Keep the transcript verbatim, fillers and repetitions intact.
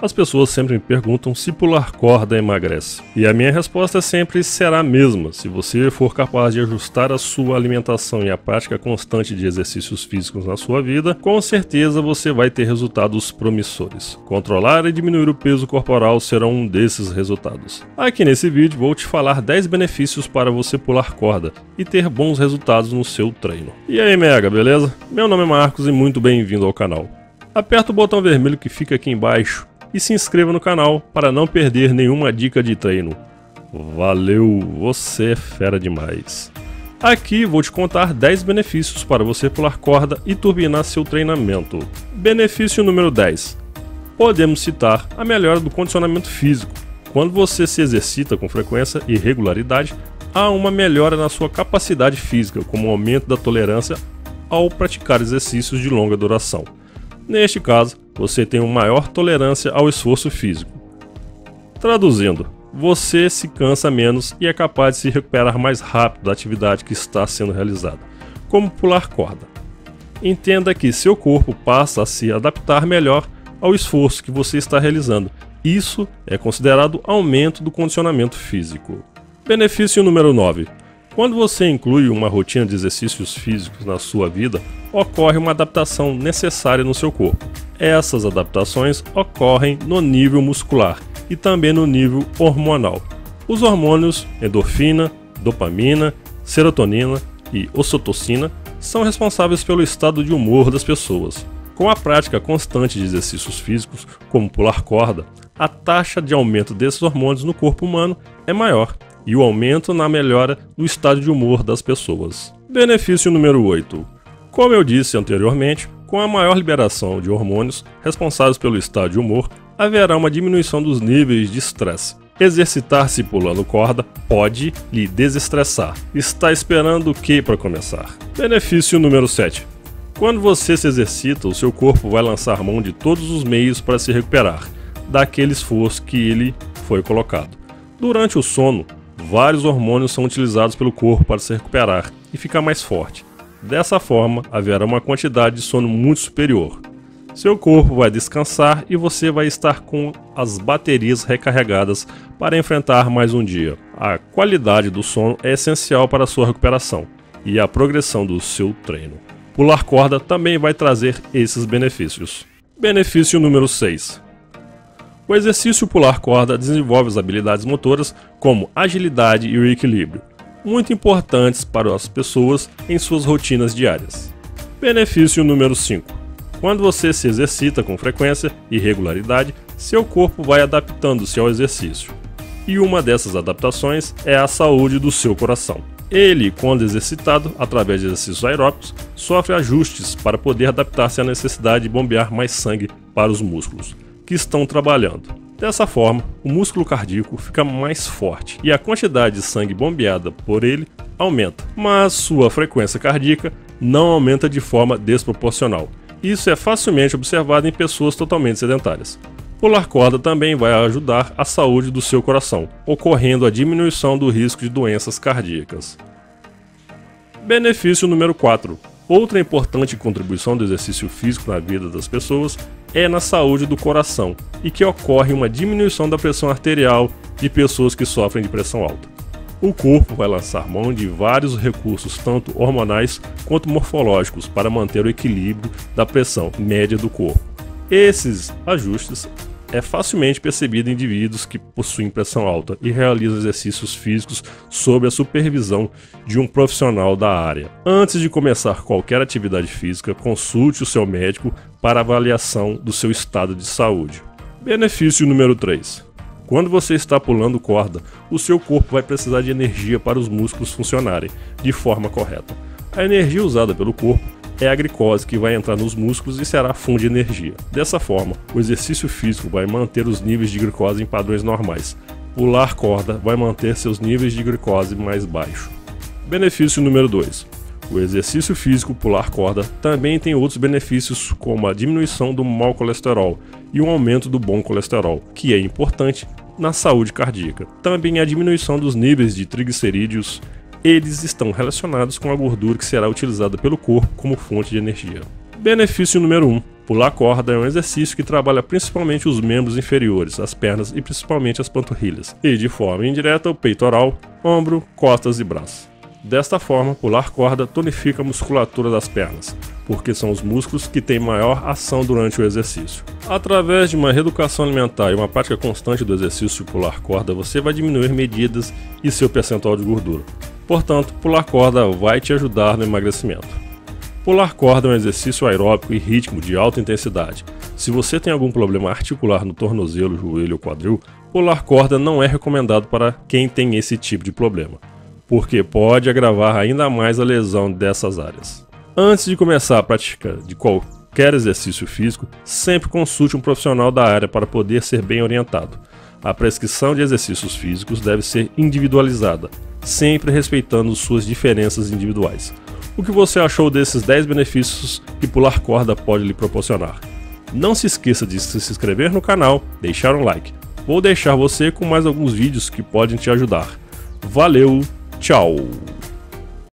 As pessoas sempre me perguntam se pular corda emagrece. E a minha resposta sempre será a mesma. Se você for capaz de ajustar a sua alimentação e a prática constante de exercícios físicos na sua vida, com certeza você vai ter resultados promissores. Controlar e diminuir o peso corporal serão um desses resultados. Aqui nesse vídeo vou te falar dez benefícios para você pular corda e ter bons resultados no seu treino. E aí, mega, beleza? Meu nome é Marcos e muito bem-vindo ao canal. Aperta o botão vermelho que fica aqui embaixo e se inscreva no canal para não perder nenhuma dica de treino. Valeu, você é fera demais! Aqui vou te contar dez benefícios para você pular corda e turbinar seu treinamento. Benefício número dez. Podemos citar a melhora do condicionamento físico. Quando você se exercita com frequência e regularidade, há uma melhora na sua capacidade física, como o aumento da tolerância ao praticar exercícios de longa duração. Neste caso, você tem uma maior tolerância ao esforço físico. Traduzindo, você se cansa menos e é capaz de se recuperar mais rápido da atividade que está sendo realizada, como pular corda. Entenda que seu corpo passa a se adaptar melhor ao esforço que você está realizando. Isso é considerado aumento do condicionamento físico. Benefício número nove. Quando você inclui uma rotina de exercícios físicos na sua vida, ocorre uma adaptação necessária no seu corpo. Essas adaptações ocorrem no nível muscular e também no nível hormonal. Os hormônios endorfina, dopamina, serotonina e ocitocina são responsáveis pelo estado de humor das pessoas. Com a prática constante de exercícios físicos, como pular corda, a taxa de aumento desses hormônios no corpo humano é maior, e o aumento na melhora do estado de humor das pessoas. Benefício número oito. Como eu disse anteriormente, com a maior liberação de hormônios responsáveis pelo estado de humor, haverá uma diminuição dos níveis de estresse. Exercitar-se pulando corda pode lhe desestressar. Está esperando o que para começar? Benefício número sete. Quando você se exercita, o seu corpo vai lançar mão de todos os meios para se recuperar daquele esforço que ele foi colocado. Durante o sono, vários hormônios são utilizados pelo corpo para se recuperar e ficar mais forte. Dessa forma, haverá uma quantidade de sono muito superior. Seu corpo vai descansar e você vai estar com as baterias recarregadas para enfrentar mais um dia. A qualidade do sono é essencial para a sua recuperação e a progressão do seu treino. Pular corda também vai trazer esses benefícios. Benefício número seis. O exercício pular corda desenvolve as habilidades motoras como agilidade e o equilíbrio, muito importantes para as pessoas em suas rotinas diárias. Benefício número cinco. Quando você se exercita com frequência e regularidade, seu corpo vai adaptando-se ao exercício. E uma dessas adaptações é a saúde do seu coração. Ele, quando exercitado através de exercícios aeróbicos, sofre ajustes para poder adaptar-se à necessidade de bombear mais sangue para os músculos que estão trabalhando. Dessa forma, o músculo cardíaco fica mais forte e a quantidade de sangue bombeada por ele aumenta, mas sua frequência cardíaca não aumenta de forma desproporcional. Isso é facilmente observado em pessoas totalmente sedentárias. Pular corda também vai ajudar a saúde do seu coração, ocorrendo a diminuição do risco de doenças cardíacas. Benefício número quatro. Outra importante contribuição do exercício físico na vida das pessoas é na saúde do coração e que ocorre uma diminuição da pressão arterial de pessoas que sofrem de pressão alta. O corpo vai lançar mão de vários recursos, tanto hormonais quanto morfológicos, para manter o equilíbrio da pressão média do corpo. Esses ajustes é facilmente percebido em indivíduos que possuem pressão alta e realizam exercícios físicos sob a supervisão de um profissional da área. Antes de começar qualquer atividade física, consulte o seu médico para avaliação do seu estado de saúde. Benefício número três. Quando você está pulando corda, o seu corpo vai precisar de energia para os músculos funcionarem de forma correta. A energia usada pelo corpo é a glicose que vai entrar nos músculos e será fonte de energia. Dessa forma, o exercício físico vai manter os níveis de glicose em padrões normais. Pular corda vai manter seus níveis de glicose mais baixos. Benefício número dois. O exercício físico pular corda também tem outros benefícios, como a diminuição do mau colesterol e um aumento do bom colesterol, que é importante na saúde cardíaca. Também a diminuição dos níveis de triglicerídeos. Eles estão relacionados com a gordura que será utilizada pelo corpo como fonte de energia. Benefício número um. Pular corda é um exercício que trabalha principalmente os membros inferiores, as pernas e principalmente as panturrilhas, e de forma indireta o peitoral, ombro, costas e braços. Desta forma, pular corda tonifica a musculatura das pernas, porque são os músculos que têm maior ação durante o exercício. Através de uma reeducação alimentar e uma prática constante do exercício de pular corda, você vai diminuir medidas e seu percentual de gordura. Portanto, pular corda vai te ajudar no emagrecimento. Pular corda é um exercício aeróbico e rítmico de alta intensidade. Se você tem algum problema articular no tornozelo, joelho ou quadril, pular corda não é recomendado para quem tem esse tipo de problema, porque pode agravar ainda mais a lesão dessas áreas. Antes de começar a prática de qualquer exercício físico, sempre consulte um profissional da área para poder ser bem orientado. A prescrição de exercícios físicos deve ser individualizada, sempre respeitando suas diferenças individuais. O que você achou desses dez benefícios que pular corda pode lhe proporcionar? Não se esqueça de se inscrever no canal, deixar um like. Vou deixar você com mais alguns vídeos que podem te ajudar. Valeu! Tchau!